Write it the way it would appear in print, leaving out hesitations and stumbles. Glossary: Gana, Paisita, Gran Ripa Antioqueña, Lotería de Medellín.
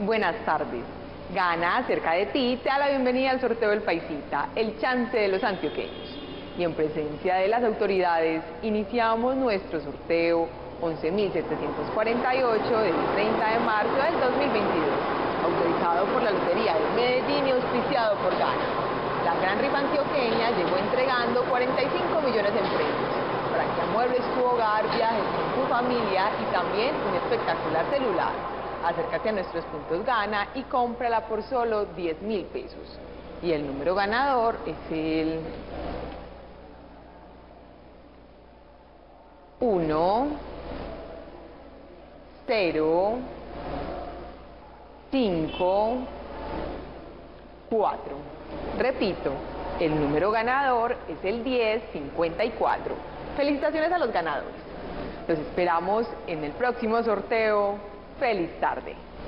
Buenas tardes. Gana, cerca de ti, te da la bienvenida al sorteo del Paisita, el chance de los antioqueños. Y en presencia de las autoridades, iniciamos nuestro sorteo 11.748 del 30 de marzo del 2022, autorizado por la Lotería de Medellín y auspiciado por Gana. La Gran Ripa Antioqueña llegó entregando 45 millones de premios para que amuebles tu hogar, viajes con tu familia y también un espectacular celular. Acércate a nuestros puntos Gana y cómprala por solo 10.000 pesos. Y el número ganador es el 1, 0, 5, 4. Repito, el número ganador es el 1054. Felicitaciones a los ganadores. Los esperamos en el próximo sorteo. Feliz tarde.